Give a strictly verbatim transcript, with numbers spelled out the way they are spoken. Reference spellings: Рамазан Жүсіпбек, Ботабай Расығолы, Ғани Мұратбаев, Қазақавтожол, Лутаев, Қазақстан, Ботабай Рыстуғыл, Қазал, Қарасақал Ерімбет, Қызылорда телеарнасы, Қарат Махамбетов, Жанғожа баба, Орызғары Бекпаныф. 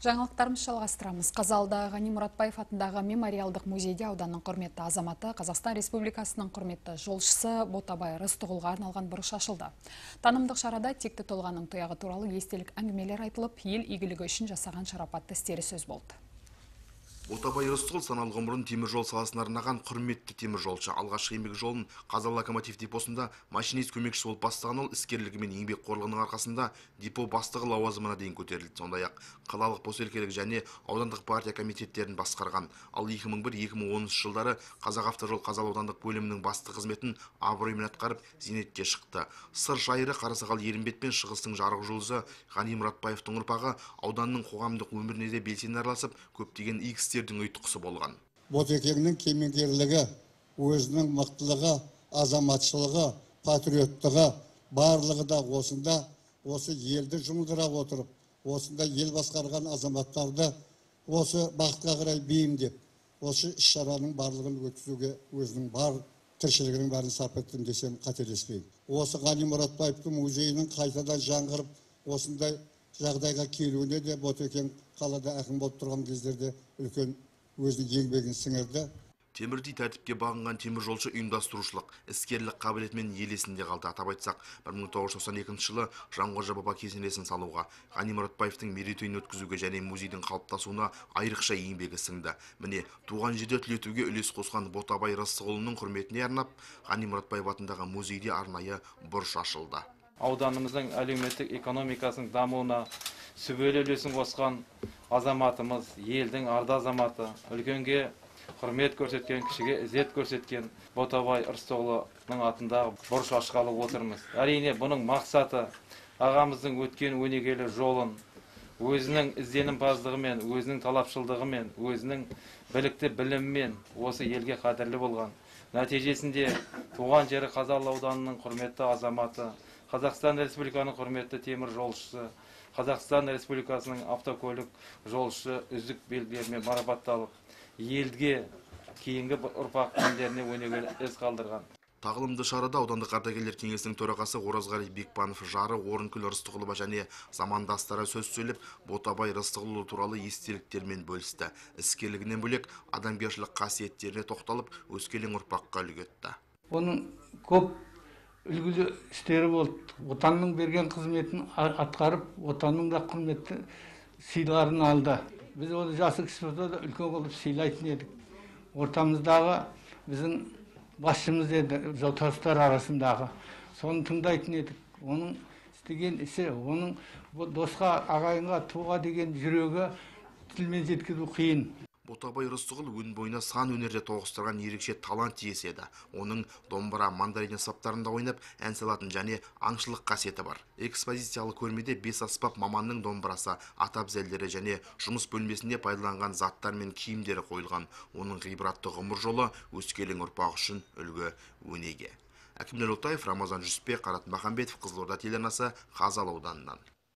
Жаңалықтарымыз жалғастырамыз. Қазалда Ғани Мұратбаев атындағы мемориалдық музейде ауданның құрметті азаматы, Қазақстан Республикасының құрметті жолшысы Ботабай Рыстуғылға арналған бұрыш ашылды. Танымдық шарада текті толғаның тұяғы туралы естелік әңгімелер айтылып, ел игілігі үшін жасаған шарапатты істері сөз болды. Утабай Рыстуғыл саналы ғұмырын теміржол саласына арнаған құрметті теміржолшы. Алғашқы еңбек жолын Қазал локомотив депосында машинист көмекші болып бастаған ол іскерлігі мен еңбек қорлығының арқасында депо бастығы лауазымына дейін көтерілді. Сондай-ақ қалалық поселкелік және аудандық партия комитеттерін басқарған. Ал екі мың бір екі мың оныншы жылдары Қазақавтожол Қазал аудандық бөлімінің басты қызметін абыроймен атқарып зейнетке шықты. Сыр шайыры Қарасақал Ерімбет пен Шығыстың жарық жұлдызы Ғани Мұратбаевтың ұрпағы ауданның қоғамдық өміріне де белсене араласып көптеген игі ұйтқысы болған. Ботекеңнің кемеңгерлігі, өзінің мықтылығы, азаматшылығы, патриоттығы барлығы да осында, осы елді жұмылдыра отырып, осында ел басқарған азаматтарды осы бақытқа қарай бейімдеп, осы іс-шараның барлығын өткізуге өзінің бар тіршілігінің бәрін сарп еттім десем қателеспеймін. Осы Ғани Мұратбаевтың музейінің қайтадан жаңғырып, осындай жағдайға келуіне де Ботекең қалада әкім болып тұрған кездерде үлкен өзінің еңбегін сіңірді. Темірдей тәртіпке бағынған теміржолшы ұйымдастырушылық, іскерлік қабілетімен елесінде қалды. Атап айтсақ, бір мың тоғыз жүз тоқсан екінші жылы Жанғожа баба кесенесін салуға, Ғани Мұратбаевтың мерейтойын өткізуге және музейдің қалыптасуына айрықша еңбегі сіңді. Міне, туған жерде түлетуге үлес қосқан Ботабай Расығолының құрметіне арнап, Ғани Мұратбаев атындағы музейде арнайы бұрыш ашылды. Ауданымыздың әлеуметтік экономикасының дамуына сүбелі үлесін қосқан азаматымыз, елдің арда азаматы, үлкенге құрмет көрсеткен, кішіге ізет көрсеткен Ботабай Расығолының атында бұрыш ашқалы отырмыз. Әрине, бұның мақсаты ағамыздың өткен өнегелі жолын, өзінің ізденімпаздығымен, өзінің талапшылдығымен, өзінің білікті білімімен осы елге қадірлі болған. Нәтижесінде туған жері Қазал ауданының құрметті азаматы, Қазақстан Республикасының құрметті темір жолшысы, Қазақстан Республикасының автокөлік жолшысы үздік белгілерімен марапатталып, елге кейінгі ұрпақ өндеріне өнегелі із қалдырған. Тағылымды шарада аудандық ардагерлер кеңесінің төрағасы Орызғары Бекпаныф жары Орынкүл Рыстығылыба және замандастары сөз сөйлеп, Ботабай Расығолы туралы естеліктермен бөлісті. Іскерлігінен бөлек адамгершілік қасиеттеріне тоқталып, өскелең ұрпаққа үлгі етті. Оның көп үлгілі істері болды. Отанның берген қызметін атқарып, отанның да құрметті сыйларын алды. Біз оны жасы кісіпті да үлкен қылып сыйлайтын едік. Ортамыздағы біздің басшымыз еді, жолдастар арасындағы. Соны тыңдайтын едік. Оның істеген ісі, оның досқа, ағайынға, туға деген жүрегі тілмен жеткізу қиын. Утабай Рыстуғыл өн бойына сан өнерде тоғыстырған ерекше талант иесі еді. Оның домбыра, мандарин аспаптарында ойнап, ән салатын және аңшылық қасиеті бар. Экспозициялы көрмеде бес аспап маманның домбырасы, атабзелдері және жұмыс бөлмесінде пайдаланған заттар мен киімдері қойылған. Оның ғибратты ғұмыр жолы өскелең ұрпақ үшін үлгі өнеге. Әкімдер Лутаев, Рамазан Жүсіпбек, Қарат Махамбетов, Қызылорда телеарнасы, Қазал ауданынан.